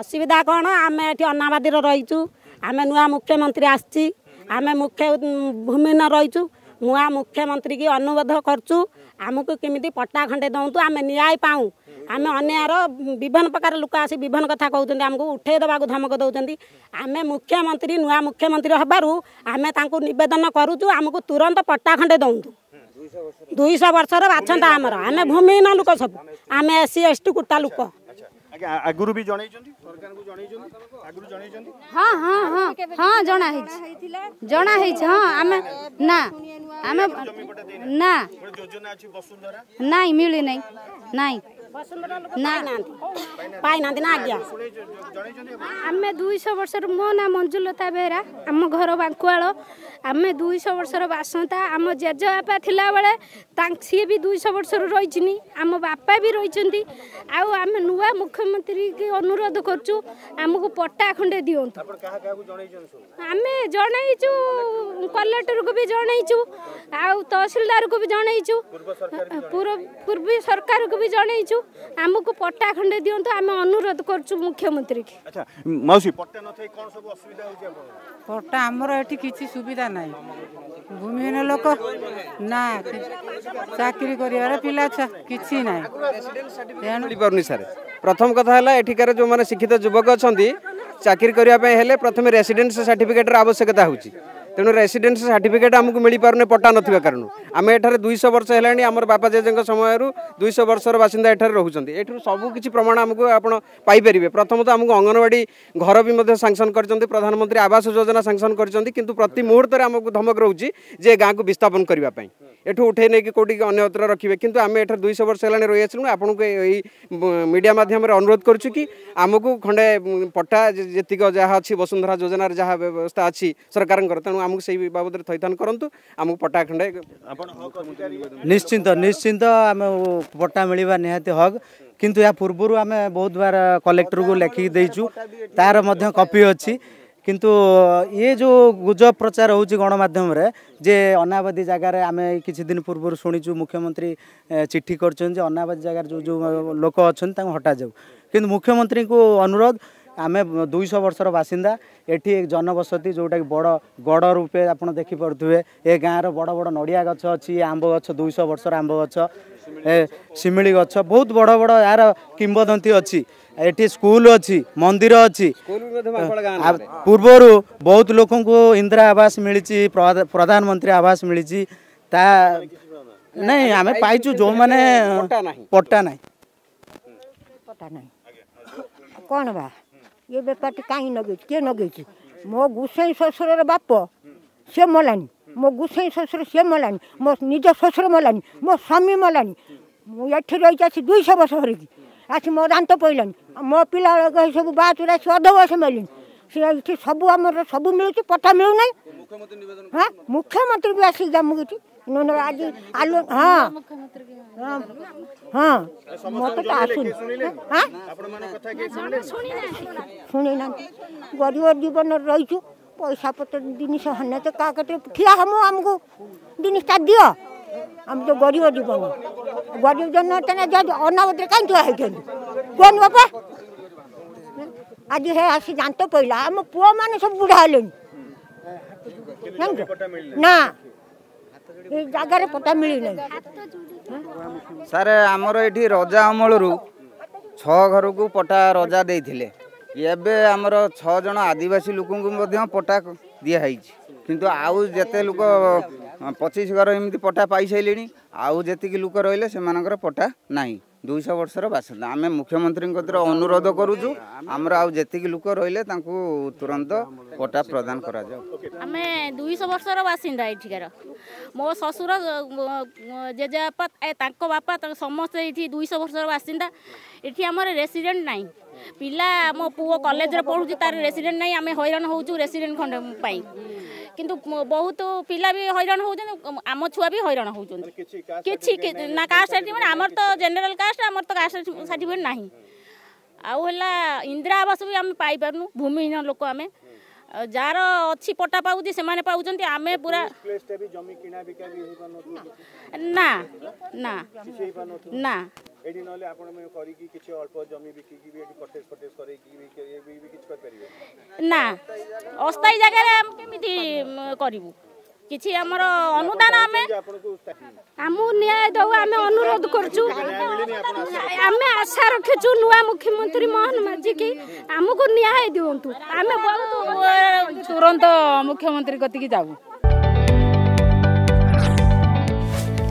असुविधा कौन आम अनाबादी रहीचु आम नुआ मुख्यमंत्री आसी आम मुख्य भूमिहीन रहीचु नुआ मुख्यमंत्री की अनुरोध करचु आमको किमी पट्टा खंडे दौतु आम न्याय पाऊँ आम अन्यायर विभिन्न प्रकार लोक आसी विभिन्न कथा कहते आमको उठे देवा धमक दौरान आम मुख्यमंत्री नुआ मुख्यमंत्री हबारू आम नवेदन करुचु आमको तुरंत पट्टा खंडे दौतु 200 वर्षर बाछंटा आमर आम भूमिहीन लोक सब आम SC ST कुटा लोक आगुरु भी जणै छथि सरकार को जणै छथि आगुरु जणै छथि हां हां हां हां जणा है छ हां आमे ना योजना अछि वसुंधरा नाही मिले नाही नाही वसुंधरा लोक पाइ नांती ना आज्ञा आमे 200 वर्षर मो ना मंजुलता बेहरा आम घर बांकुआलो आमे 200 वर्षर बासंता आम जेजो बापा थिला बेले तांसी भी 200 वर्षर रहिछनी आम बापा भी रहिछंती आ आमे नुवा मुख्यमंत्री के अनुरोध करछु आमको पट्टा खंडे दियंतु आमे जणाइछु कलेक्टर को भी जणाइछु आ तहसीलदार को भी जणाइछु पूर्व सरकार को भी जणाइछु आमको पट्टा खंडे दियंतु आम अनुरोध करछु मुख्यमंत्री के। अच्छा मौसी पट्टा नथै कोन सब असुविधा होय छै आपन पट्टा हमर एठी किछि सुविधा नै भूमिहीन लोक ना चाकरी करिवार पिला किछि नै रेसिडेंट परनि सर प्रथम कथा है एठिकार जो मैंने शिक्षित युवक अच्छा चाकरी करने प्रथम रेसीडेन्स सर्टिफिकेटर आवश्यकता होती तेणु रेसीडेन्स सर्टिफिकेट आमको मिल पारे पट्टा ना कारण आम एठार 200 वर्ष है आम बापा जेजे समय 200 वर्षर बासिंदा एठार रोचे ये सबकि प्रमाण आमको आपरे प्रथम तो आमको अंगनवाड़ी घर भी सांसन कर प्रधानमंत्री आवास योजना सांसन कर प्रति मुहूर्त आमको धमक रोचे जे गाँव को विस्थापन करने एठू उठे नहीं कौटी अन्य अत्र रखिए कि आम एठार 200 वर्ष है रही आसू आपन को यही मीडिया मध्यम अनुरोध करुँ कि आमको खंडे पट्टा जीक जहाँ अच्छी वसुंधरा योजनार जहाँ व्यवस्था अच्छी सरकार तेणु आमको से बाबद थैथान करूँ आमको पट्टा खंडे निश्चिंत निश्चिंत आम पट्टा मिलवा निहाती हक किंतु या पूर्व आम बहुत बार कलेक्टर को लेखिक देचु तार कॉपी अच्छी किंतु ये जो गुजब प्रचार होउची गणमाध्यम रे जे अनाबादी जगार आम किछि दिन पूर्व शुणीचु मुख्यमंत्री चिट्ठी करछन जे अनाबादी जगार जो जो लोक अच्छा तांको हटा जाऊ किंतु मुख्यमंत्री को अनुरोध आम 200 वर्षर बासिंदा एठी एक जनबसती जोटा कि बड़ गड़ रूपे आप देखिपे ए गाँव बड़ बड़ नड़िया गच अच्छी आंब गच 200 वर्षर आंब गच सिमिली गच बहुत बड़ बड़ यार किंवदंती अच्छी एटी स्कूल अच्छी मंदिर अच्छी पूर्वर बहुत लोक इंदिरा आवास मिली प्रधानमंत्री आवास मिली ता नहीं आम पाइचु जो मैंने पट्टा ना कौन बा ये बेपार कहीं नगे किए नगे मो गुसाई श्वशुर बाप सी मलानी मो गुसाई श्वशुर सी मलानी मो निज श्वशुर मलानी मो स्वामी मलानी मुझे रही आस 200 वर्ष भर की आस मो दात पड़ानी मो पिला सब बात अध वर्ष मिली सी सब आम सब मिलू पट्टा मिलूना हाँ मुख्यमंत्री भी आसिक जमुक आज आलू हाँ हाँ मत तो आसुन हाँ शुणी ना गरीब जीवन रहीचु पैसा पत्र जिन हन तो क्या ठिया हम आमको जिन दि आम तो गरीब जीवन गरीब जनता अनावधि कहीं ठिया कौन बापा आज है आसी दात पड़ा आम पुआ मैंने सब बुढ़ा ना जगार पट्टा मिलना सर आमर ये रजा अमल रु घर को पट्टा रजा देते ये आमर छज आदिवासी लोक पट्टा दिहाई किंतु आउ जते लोक 25 घर एमती पट्टा पाई सारे आउ जी लोक रे से पट्टा ना 200 वर्षर बासिंदा आम मुख्यमंत्री अनुरोध करुचु आमर आज जी लोक रे तुरंत पट्टा प्रदान करा आम 200 वर्षर बासिंदा एठिकार मो ससुर जेजेबापा बापा समस्त ये 200 वर्षर बासिंदा ये आम रेसीडेंट ना पिला मो पुओ कॉलेज पढ़ू तार रेसीडेंट ना आम हैरान होचु रेसीडेंट खंड किंतु बहुत पिला भी हैरान होउछन आम छुआ भी हैरान होउछन किछि ना कास्ट सर्टिफिकेट आमर तो जनरल कास्ट आमर तो कास्ट सर्टिफिकेट नाही आउ हला इंदिरा आवास भी आम पाई परनु भूमिहीन लोक आम जार अच्छी पट्टा पाउछी से माने पाउछंती आम पूरा ना ना ना एडी नले आपण में करी कि किछ अल्प जमी बिकी कि एडी परचेस परचेस करे कि भी किछ कर परिबे ना अस्थाई जगह रे हम केमिति करिवु किछि हमर अनुदान आमे हमु न्याय दउ आमे अनुरोध करछु आमे आशा रखिछु नुवा मुख्यमंत्री मोहन माझी की हमकु न्याय दियंतु आमे बहुत तुरंत मुख्यमंत्री गति की जाऊ